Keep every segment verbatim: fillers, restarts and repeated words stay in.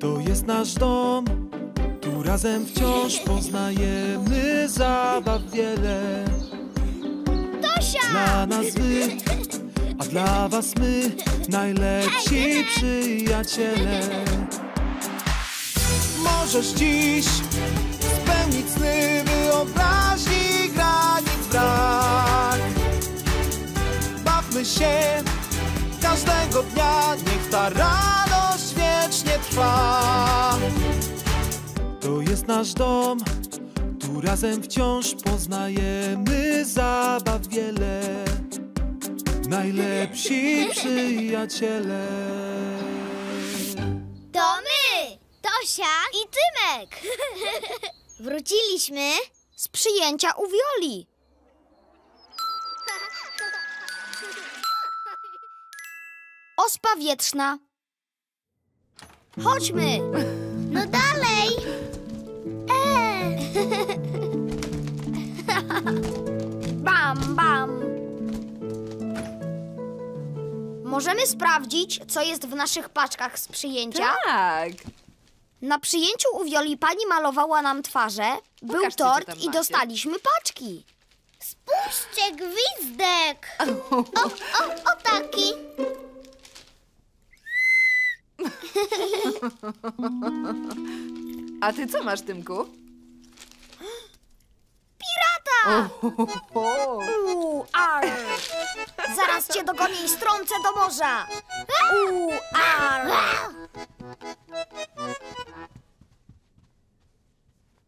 To jest nasz dom, tu razem wciąż poznajemy zabaw wiele. Tosia! Dla nas wy, a dla was my, najlepsi przyjaciele. Możesz dziś spełnić sny, wyobraźni granic brak. Bawmy się każdego dnia, niech ta radość wiecznie trwa. To jest nasz dom, tu razem wciąż poznajemy zabaw wiele. Najlepsi przyjaciele. To my! Tosia i Tymek! Wróciliśmy z przyjęcia u Wioli. Ospa wietrzna. Chodźmy! No dalej! E. Bam, bam! Możemy sprawdzić, co jest w naszych paczkach z przyjęcia? Tak! Na przyjęciu u Wioli pani malowała nam twarze, był pokażcie, tort i dostaliśmy paczki. Spójrzcie, gwizdek! O, o, o taki! A ty co masz, Tymku? Pirata! Uuu, ar! Zaraz cię dogonię i strącę do morza! Uuu, ar!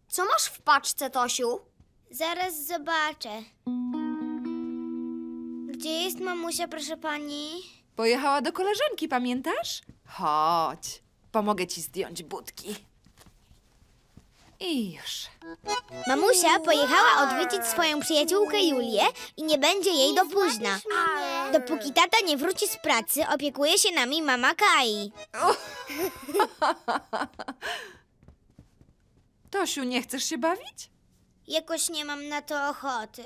Co masz w paczce, Tosiu? Zaraz zobaczę. Gdzie jest mamusia, proszę pani? Pojechała do koleżanki, pamiętasz? Chodź, pomogę ci zdjąć budki. I już. Mamusia pojechała odwiedzić swoją przyjaciółkę Julię i nie będzie jej do późna. Dopóki tata nie wróci z pracy, opiekuje się nami mama Kai. Tosiu, nie chcesz się bawić? Jakoś nie mam na to ochoty.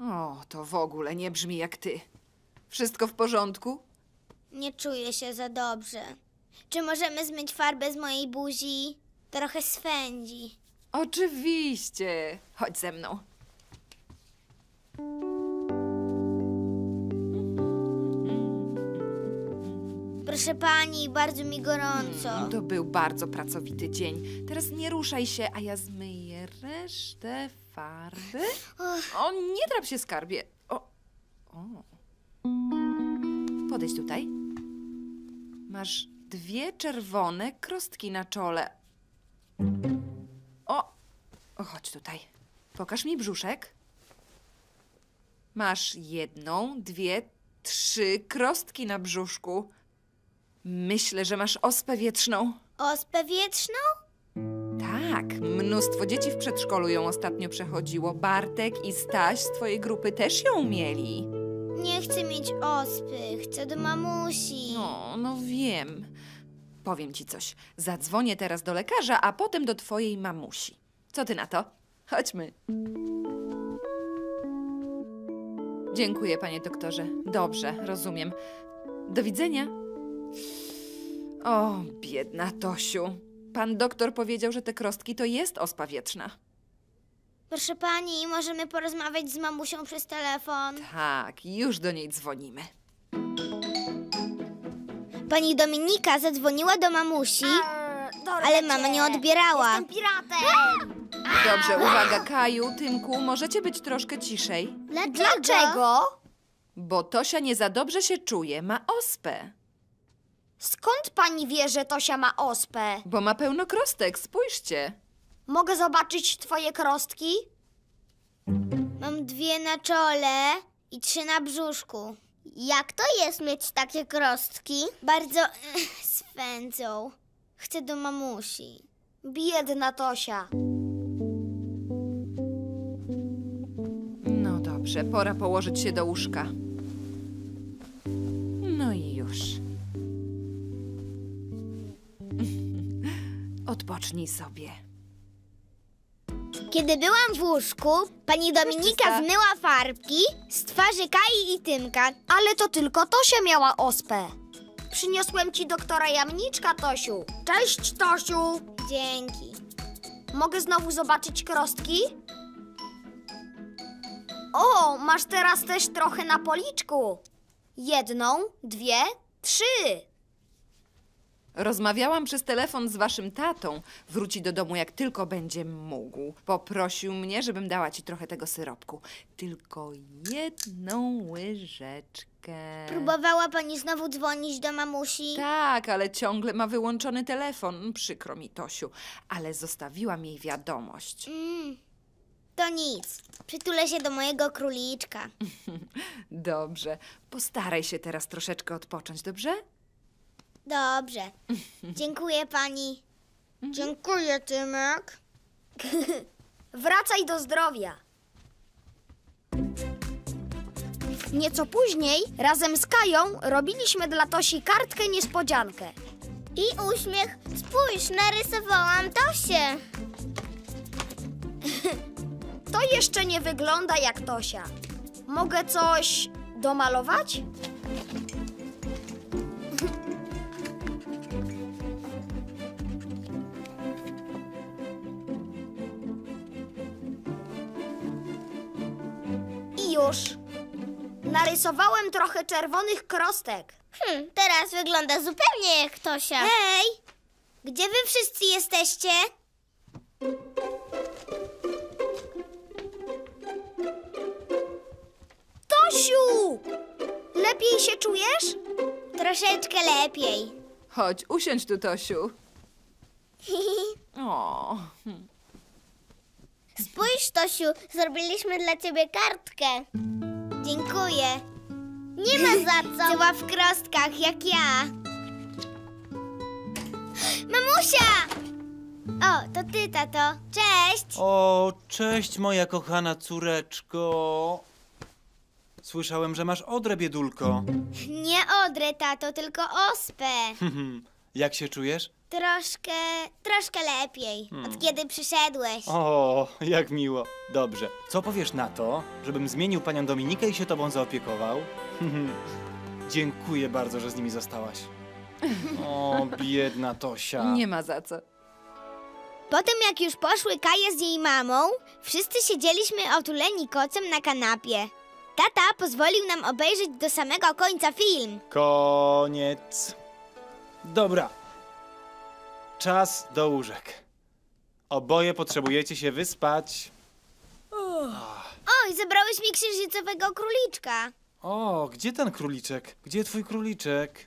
O, to w ogóle nie brzmi jak ty. Wszystko w porządku? Nie czuję się za dobrze. Czy możemy zmyć farbę z mojej buzi? Trochę swędzi. Oczywiście. Chodź ze mną. Proszę pani, bardzo mi gorąco. Hmm, to był bardzo pracowity dzień. Teraz nie ruszaj się, a ja zmyję resztę farby. O, nie drap się, skarbie. O. O. Podejdź tutaj. Masz dwie czerwone krostki na czole. O. O, chodź tutaj. Pokaż mi brzuszek. Masz jedną, dwie, trzy krostki na brzuszku. Myślę, że masz ospę wietrzną. Ospę wietrzną? Tak, mnóstwo dzieci w przedszkolu ją ostatnio przechodziło. Bartek i Staś z twojej grupy też ją mieli. Nie chcę mieć ospy, chcę do mamusi. No, no wiem. Powiem ci coś, zadzwonię teraz do lekarza, a potem do twojej mamusi. Co ty na to? Chodźmy. Dziękuję, panie doktorze. Dobrze, rozumiem. Do widzenia. O, biedna Tosiu. Pan doktor powiedział, że te krostki to jest ospa wietrzna. Proszę pani, możemy porozmawiać z mamusią przez telefon? Tak, już do niej dzwonimy. Pani Dominika zadzwoniła do mamusi, ale mama nie odbierała. Jestem piratem! Dobrze, uwaga, Kaju, Tymku, możecie być troszkę ciszej. Dlaczego? Bo Tosia nie za dobrze się czuje, ma ospę. Skąd pani wie, że Tosia ma ospę? Bo ma pełno krostek, spójrzcie. Mogę zobaczyć twoje krostki? Mam dwie na czole i trzy na brzuszku. Jak to jest mieć takie krostki? Bardzo swędzą. Chcę do mamusi. Biedna Tosia. No dobrze, pora położyć się do łóżka. No i już. Odpocznij sobie. Kiedy byłam w łóżku, pani Dominika zmyła farbki z twarzy Kai i Tymka. Ale to tylko Tosia miała ospę. Przyniosłem ci doktora Jamniczka, Tosiu. Cześć, Tosiu. Dzięki. Mogę znowu zobaczyć krostki? O, masz teraz też trochę na policzku. Jedną, dwie, trzy. Rozmawiałam przez telefon z waszym tatą. Wróci do domu, jak tylko będzie mógł. Poprosił mnie, żebym dała ci trochę tego syropku. Tylko jedną łyżeczkę. Próbowała pani znowu dzwonić do mamusi? Tak, ale ciągle ma wyłączony telefon. Przykro mi, Tosiu, ale zostawiłam jej wiadomość. Mm, to nic. Przytulę się do mojego króliczka. Dobrze. Postaraj się teraz troszeczkę odpocząć, dobrze? Dobrze. Dziękuję pani. Dziękuję, Tymek. Wracaj do zdrowia. Nieco później razem z Kają robiliśmy dla Tosi kartkę niespodziankę. I uśmiech. Spójrz, narysowałam Tosię. To jeszcze nie wygląda jak Tosia. Mogę coś domalować? Już. Narysowałem trochę czerwonych krostek. Hmm, teraz wygląda zupełnie jak Tosia. Hej! Gdzie wy wszyscy jesteście? Tosiu! Lepiej się czujesz? Troszeczkę lepiej. Chodź, usiądź tu, Tosiu. O. Spójrz, Tosiu, zrobiliśmy dla ciebie kartkę. Dziękuję. Nie ma za co. Była w krostkach, jak ja. Mamusia! O, to ty, tato. Cześć. O, cześć, moja kochana córeczko. Słyszałem, że masz odrę, biedulko. Nie odrę, tato, tylko ospę. Jak się czujesz? Troszkę, troszkę lepiej, hmm. od kiedy przyszedłeś. O, jak miło. Dobrze, co powiesz na to, żebym zmienił panią Dominikę i się tobą zaopiekował? Dziękuję bardzo, że z nimi zostałaś. O, biedna Tosia. Nie ma za co. Potem jak już poszły Kaja z jej mamą, wszyscy siedzieliśmy otuleni kocem na kanapie. Tata pozwolił nam obejrzeć do samego końca film. Koniec. Dobra. Czas do łóżek. Oboje potrzebujecie się wyspać. Oj, zabrałeś mi księżycowego króliczka. O, gdzie ten króliczek? Gdzie twój króliczek?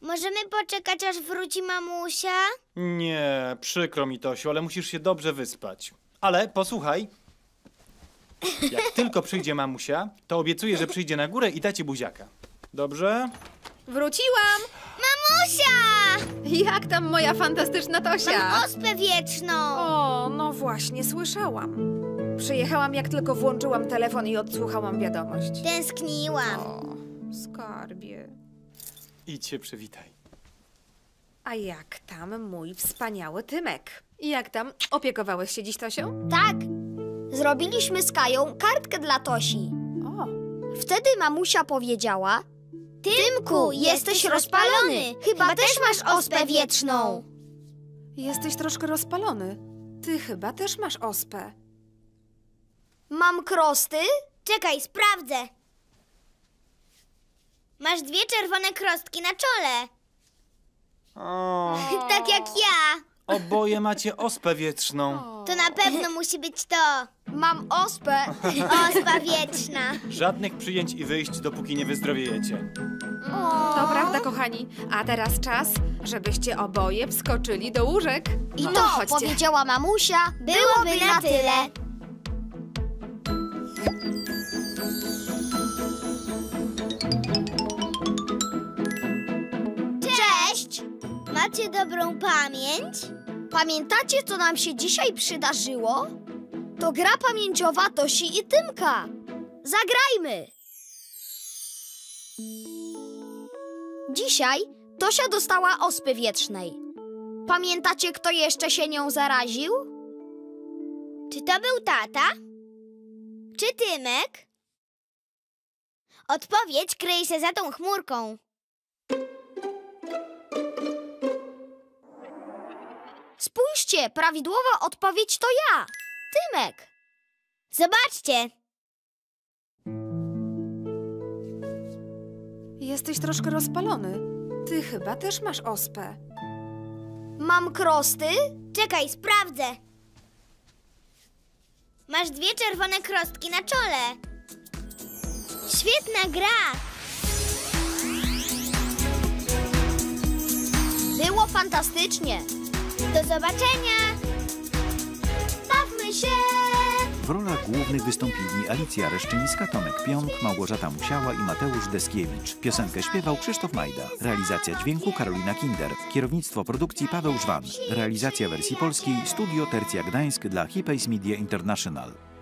Możemy poczekać, aż wróci mamusia? Nie, przykro mi, Tosiu, ale musisz się dobrze wyspać. Ale posłuchaj. Jak tylko przyjdzie mamusia, to obiecuję, że przyjdzie na górę i da ci buziaka. Dobrze? Wróciłam! Mamusia! Jak tam moja fantastyczna Tosia? Mam ospę wieczną! O, no właśnie, słyszałam. Przyjechałam, jak tylko włączyłam telefon i odsłuchałam wiadomość. Tęskniłam. O, skarbie. Idź się przywitaj. A jak tam mój wspaniały Tymek? Jak tam? Opiekowałeś się dziś Tosią? Tak. Zrobiliśmy z Kają kartkę dla Tosi. O. Wtedy mamusia powiedziała... Tymku, jesteś rozpalony. Chyba, chyba też masz ospę wieczną. Jesteś troszkę rozpalony. Ty chyba też masz ospę. Mam krosty? Czekaj, sprawdzę. Masz dwie czerwone krostki na czole. O. Tak jak ja. Oboje macie ospę wieczną. O. To na pewno musi być to. Mam ospę. Ospa wieczna. Żadnych przyjęć i wyjść, dopóki nie wyzdrowiejecie. O. To prawda, kochani. A teraz czas, żebyście oboje wskoczyli do łóżek. I no, to, chodźcie. Powiedziała mamusia, byłoby, byłoby na tyle. Cześć! Macie dobrą pamięć? Pamiętacie, co nam się dzisiaj przydarzyło? To gra pamięciowa Tosi i Tymka. Zagrajmy! Dzisiaj Tosia dostała ospy wiecznej. Pamiętacie, kto jeszcze się nią zaraził? Czy to był tata? Czy Tymek? Odpowiedź kryje się za tą chmurką. Spójrzcie, prawidłowa odpowiedź to ja, Tymek. Zobaczcie. Jesteś troszkę rozpalony. Ty chyba też masz ospę. Mam krosty? Czekaj, sprawdzę. Masz dwie czerwone krostki na czole. Świetna gra. Było fantastycznie. Do zobaczenia. Bawmy się. W rolach głównych wystąpili Alicja Reszczyńska, Tomek Pionk, Małgorzata Musiała i Mateusz Deskiewicz. Piosenkę śpiewał Krzysztof Majda. Realizacja dźwięku Karolina Kinder. Kierownictwo produkcji Paweł Żwan. Realizacja wersji polskiej Studio Tercja Gdańsk dla Hipays Media International.